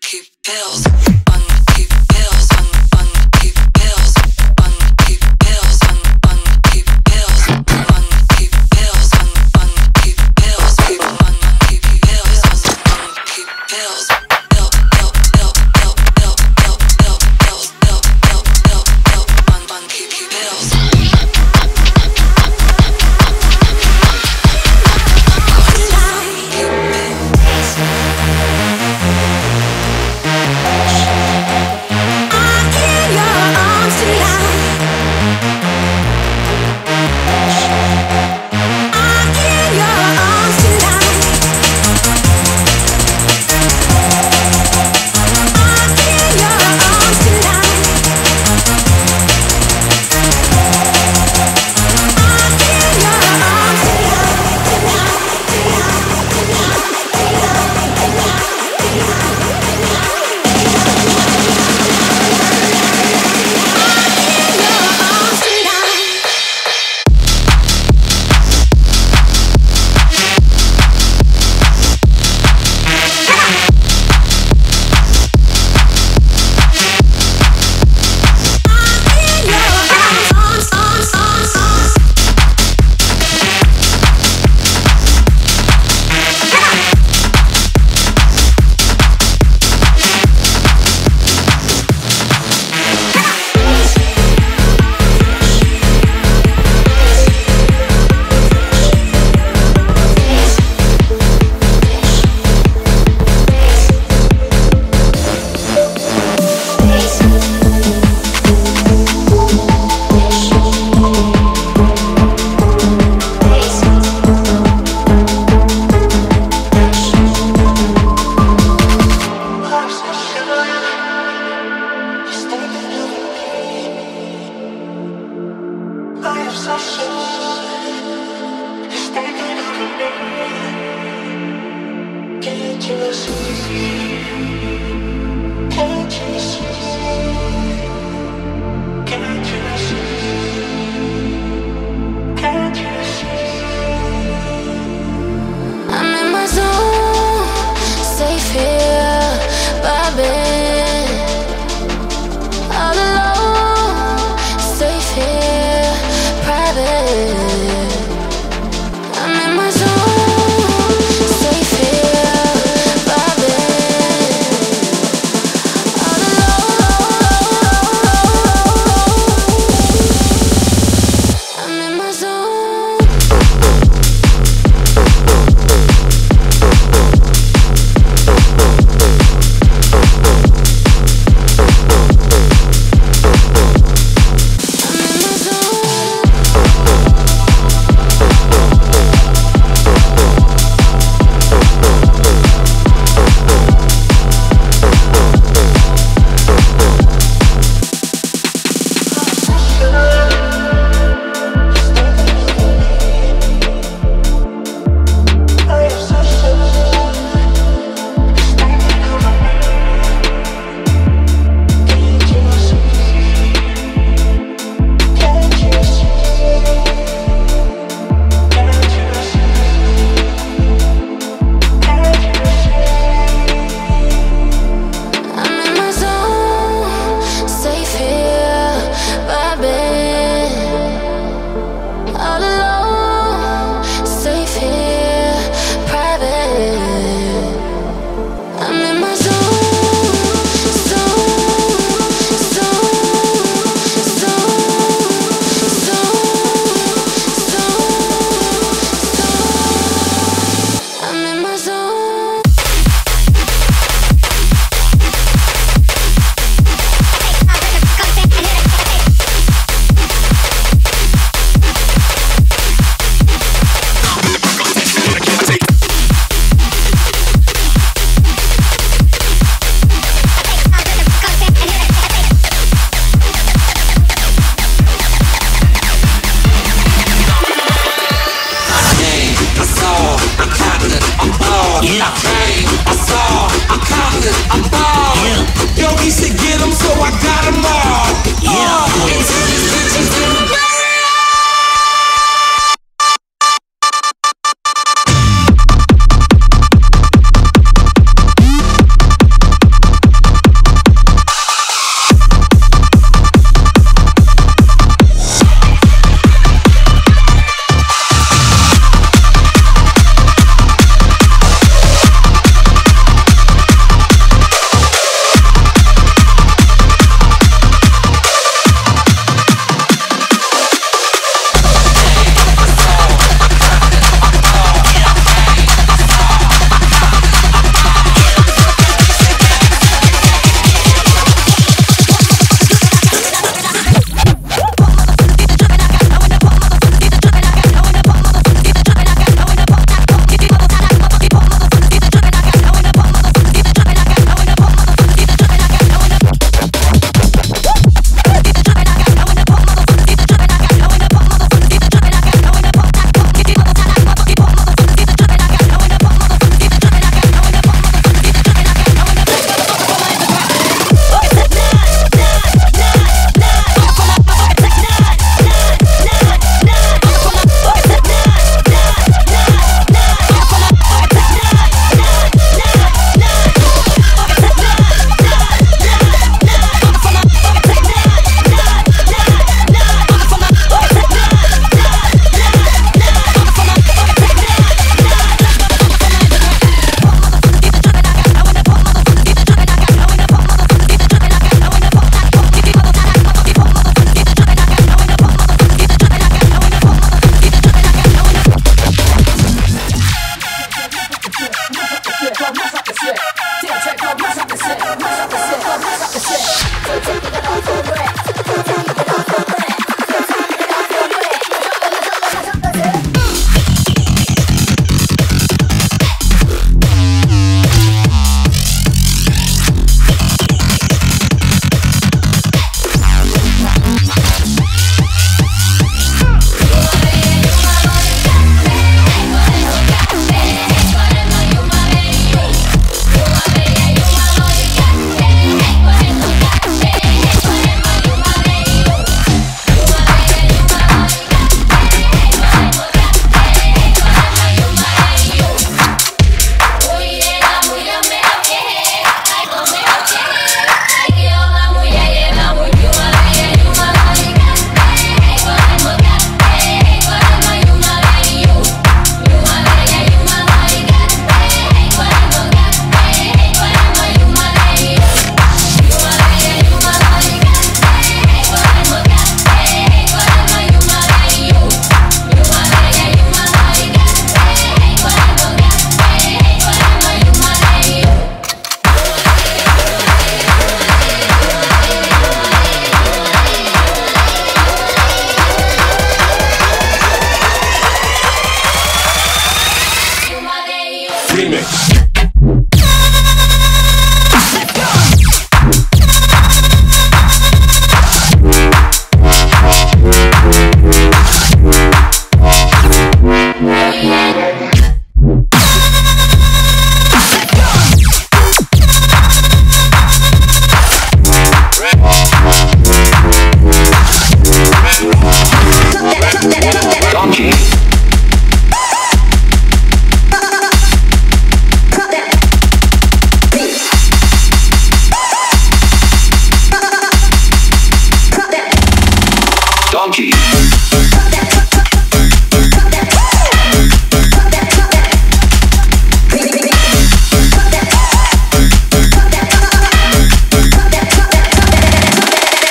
Funky pills.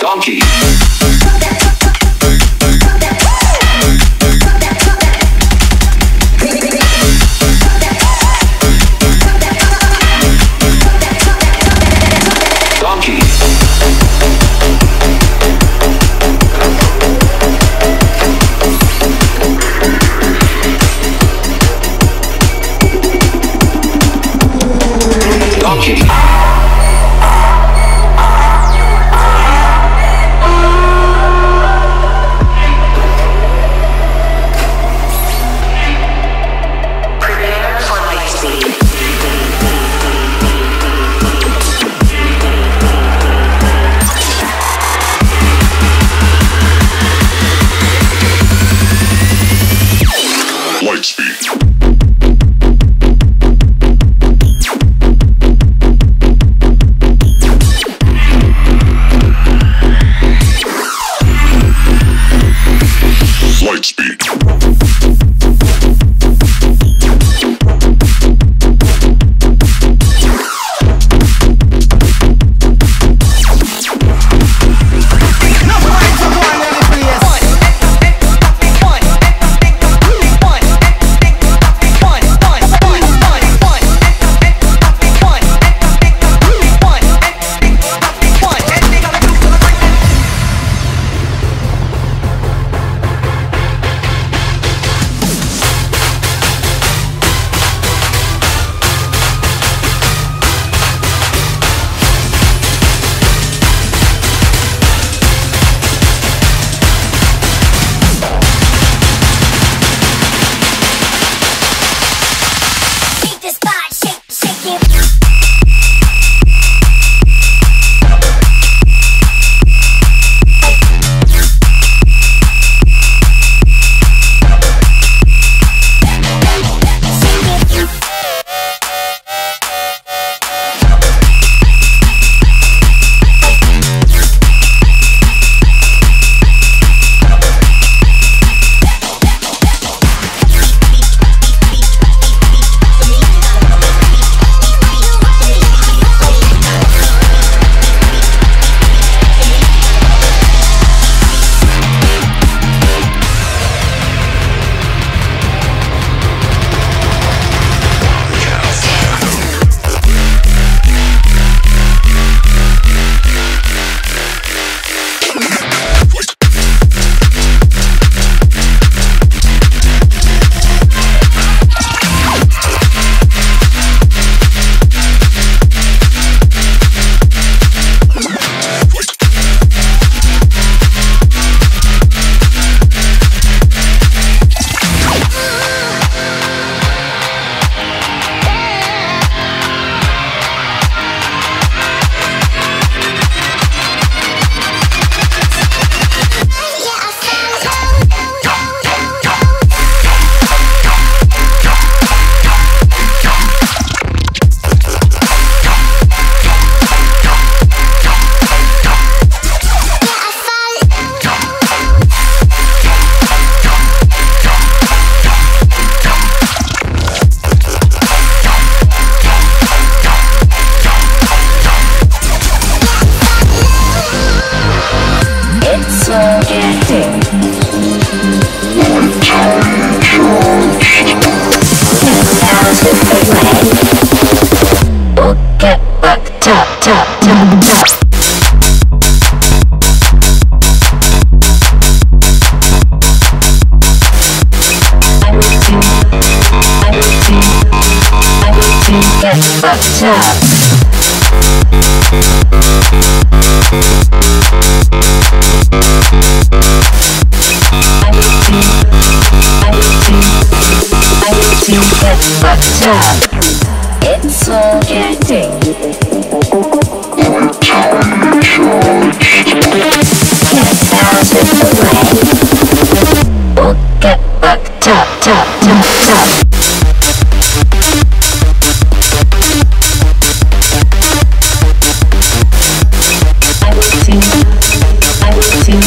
donkey. I will sing.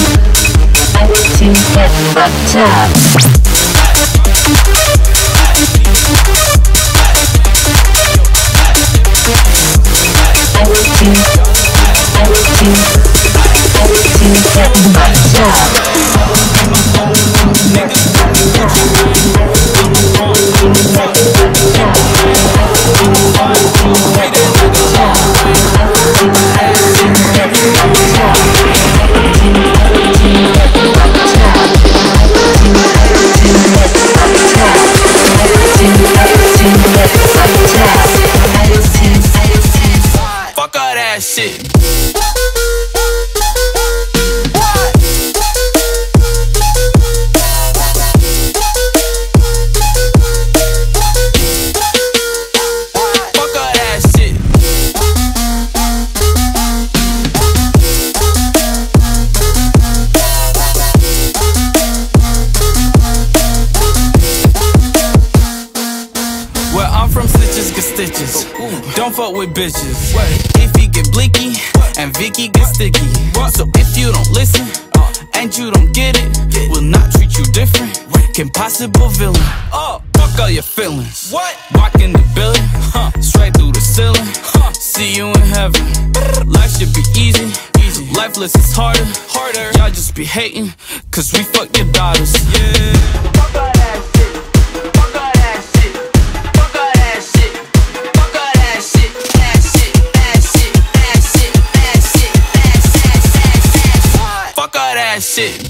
Shit. Where I'm from, snitches get stitches. Don't fuck with bitches. If you get bleaky and Vicky get sticky. So if you don't listen and you don't get it, we'll not treat you different. Can possible villain. Oh, fuck all your feelings. What? Walking the building, straight through the ceiling. See you in heaven. Life should be easy. Lifeless is harder. Y'all just be hating, cause we fuck your daughters. Yeah. Shit.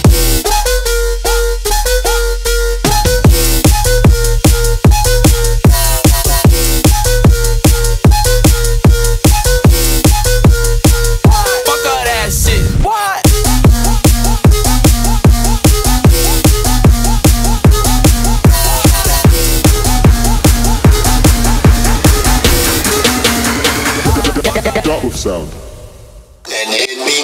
Drop of sound. Then hit me.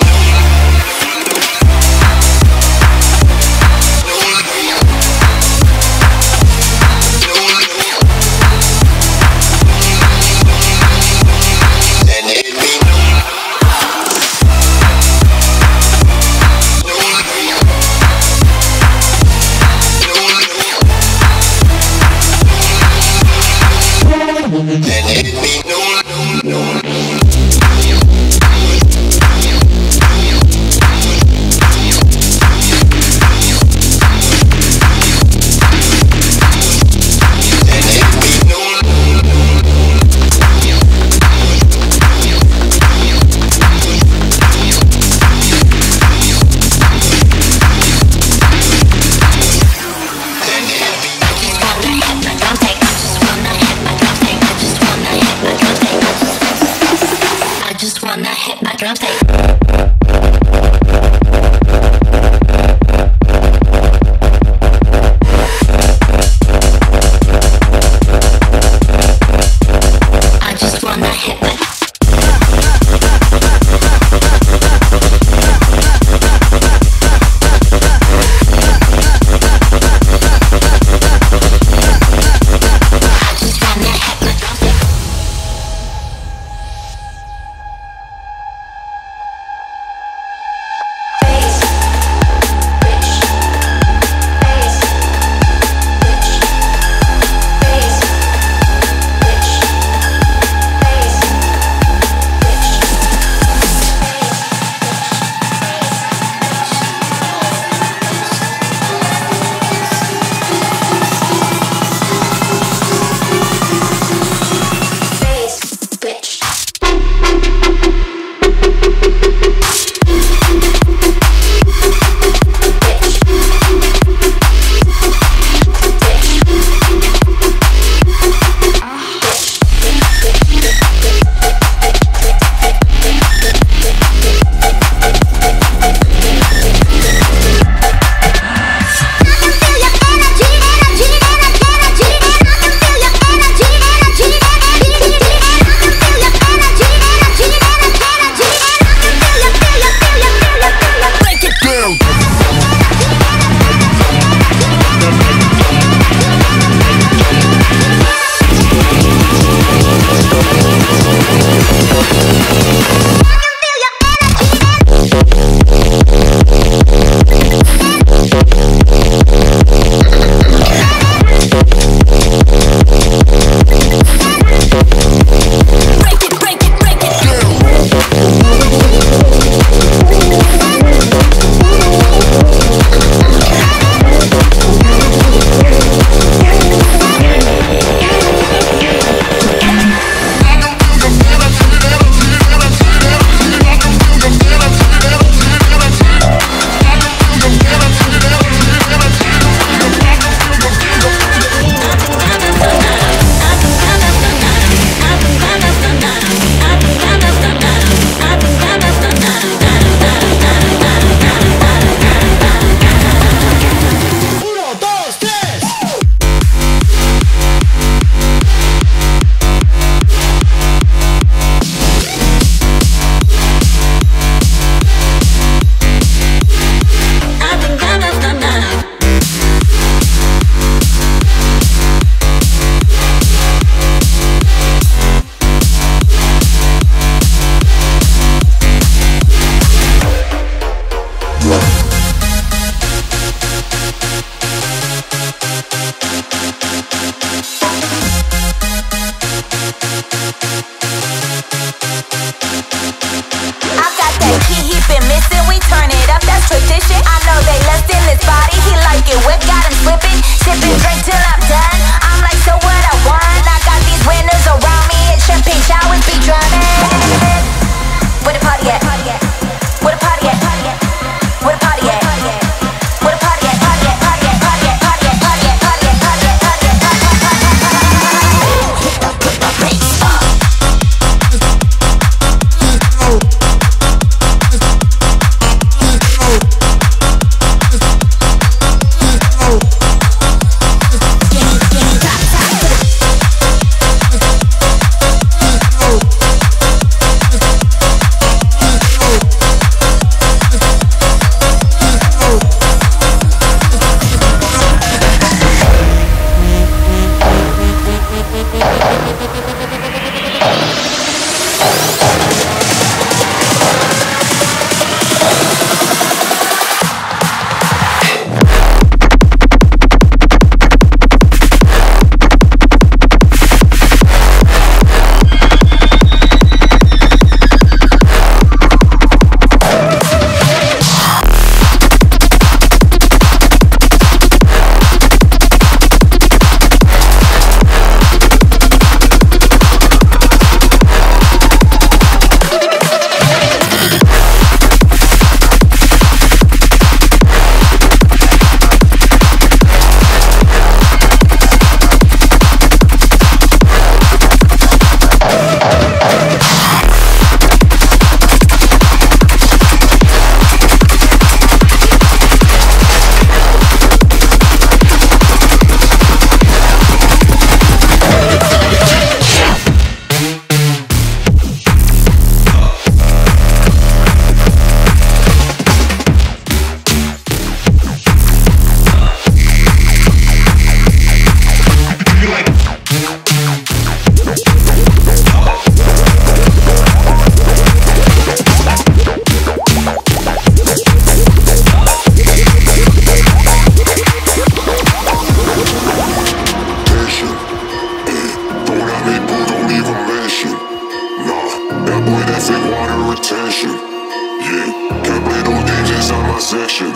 Yeah, can't play no games inside my section.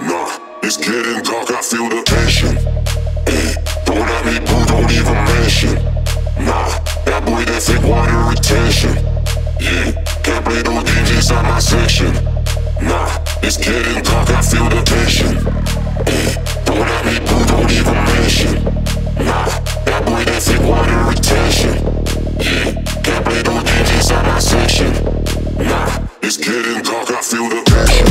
Nah, it's getting dark, I feel the tension. Hey, don't let me boo, don't even mention. Nah, that boy that fake water retention. Yeah, can't play no games inside my section. Nah, it's getting dark, I feel the tension. Hey, don't let me boo, don't even mention. Nah, that boy that fake water retention. Yeah, can't play no games inside my section. Nah, it's getting dark, I feel the passion.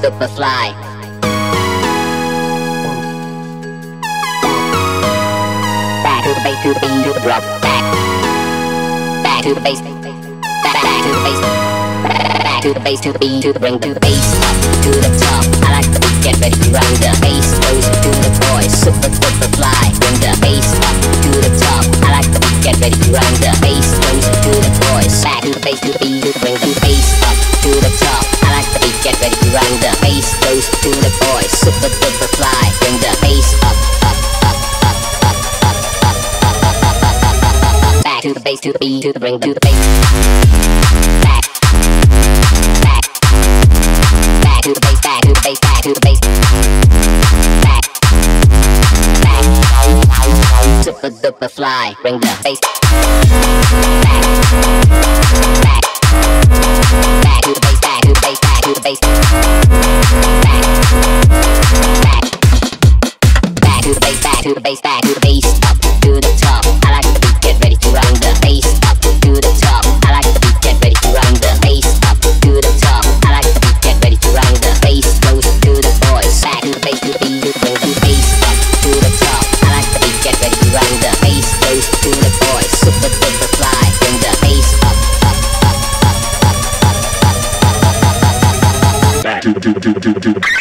Super fly. Back to the bass, to the beat, to the drop. Back. to the bass, back to the bass, back to the bass, to the beat, to the bring the bass up to the top. I like the beat, get ready to run. The bass goes to the boys, super super fly. Bring the bass up to the top. I like the beat, get ready to run. The bass goes to the boys, back to the bass, to the beat, to the bring the bass up to the top. I like the beat, get ready to run. The bass goes to the boys, super super fly. Bring the bass up, up, up, up, up, up, up, up, up, up, up, up, up, up, up, back to the bass, to the beat, to the bring to the bass. To the bass, back to the bass, back to the bass, back, back, super duper fly, bring the bass, back, back to the bass, back to the bass, back to the bass, back, back to the bass, back to the bass, back to the bass, up to the top. I like the beat, get ready to run. The bass up to the top. I like the beat, get ready to run. The bass up to the top. I like the beat, get ready to run. The bass goes to the boys, back to the bass, to the beat, to the bring the bass up to the top. I like the beat, get ready to run. The bass goes to the boys, super duper fly. Bring the bass up, up, up, up, up, up, up, up, up, up, up, up, up, up, back to the bass, back, back to the bass, back to the bass, back to the bass, back, back, super duper bass.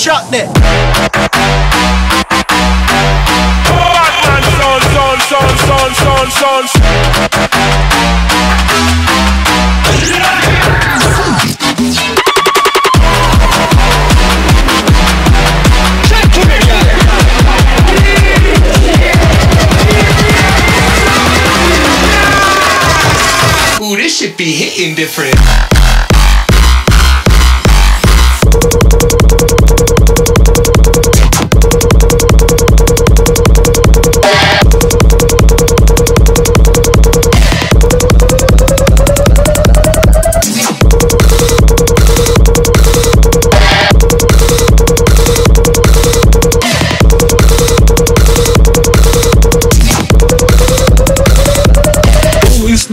Shot there. be hitting different.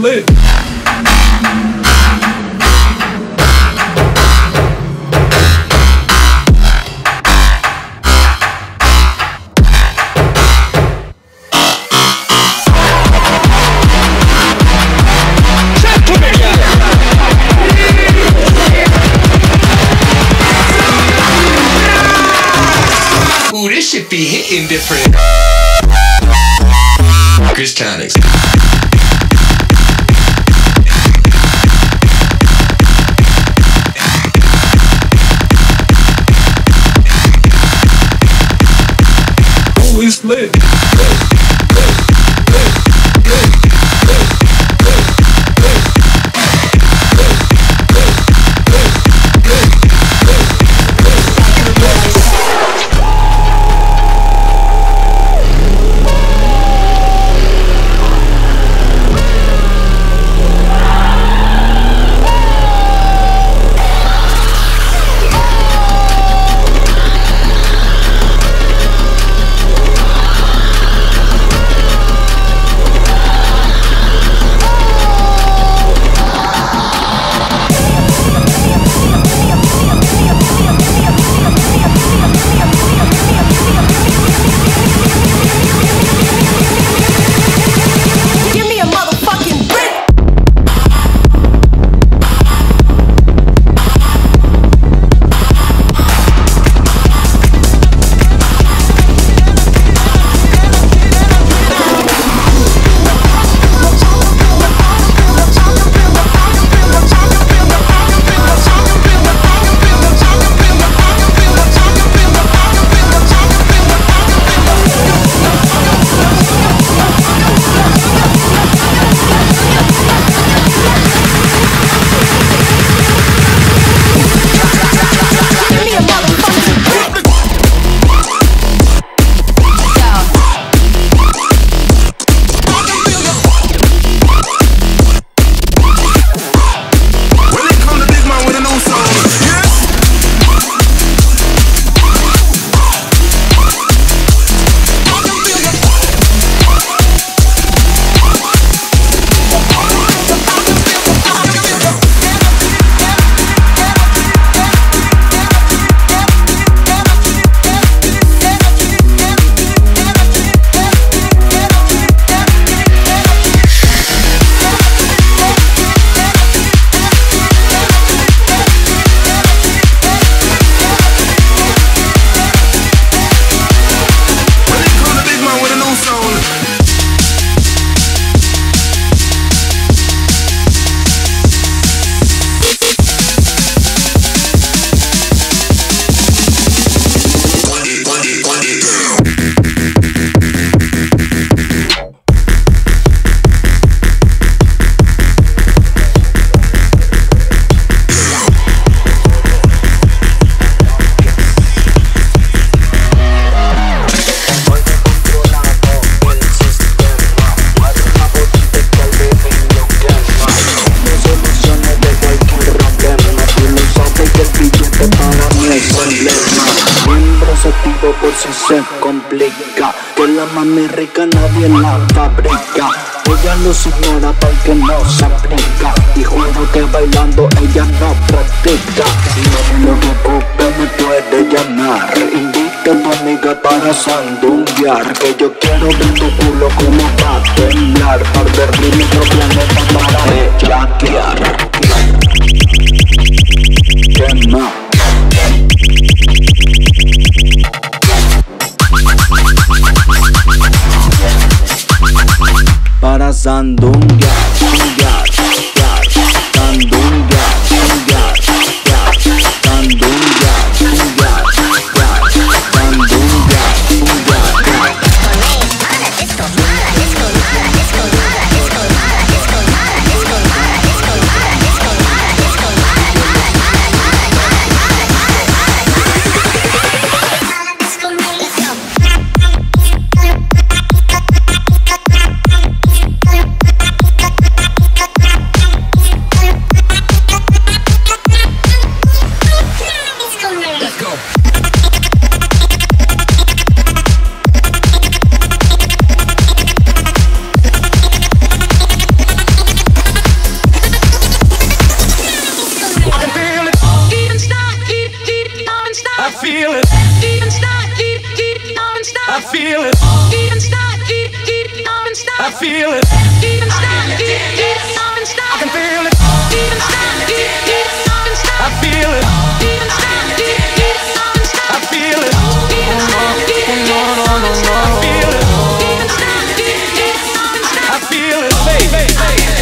Lit. Ooh, this shit be hitting different. Chris Tonics. Lit. Se complica, que la mami rica nadie la fabrica. Ella los ignora porque no se aplica, y juro que bailando ella no practica. Lo que ocupe me puede llamar, invita a tu amiga para sandunguear, que yo quiero ver tu culo como va a temblar, para ver mi otro planeta para bellaquear. ¿Qué más? Para sandunguear, sandunguear. feel it. Deep inside, deep, deep down inside. I feel it. Deep inside, deep, deep down inside. I feel it. Deep inside, deep, deep down inside. I can feel it. Deep inside, deep, deep down inside. I feel it. Deep inside, deep, deep down inside. I feel it. Deep inside, deep, deep down inside. I feel it. Deep inside, deep, deep down inside. I feel it, baby. I feel it.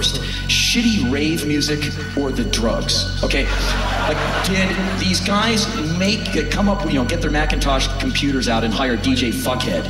first, shitty rave music or the drugs, okay? Like, did these guys make, come up, you know, get their Macintosh computers out and hire DJ Fuckhead?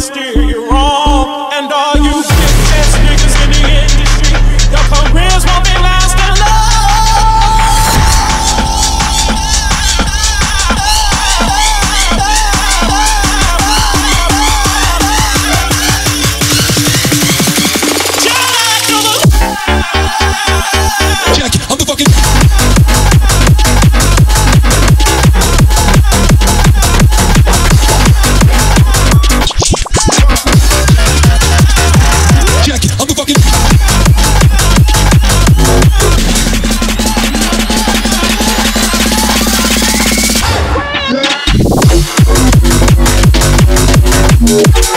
steer you wrong. And all you bitch-ass niggas in the industry, your careers won't be lasting long. Jack, I'm the fucking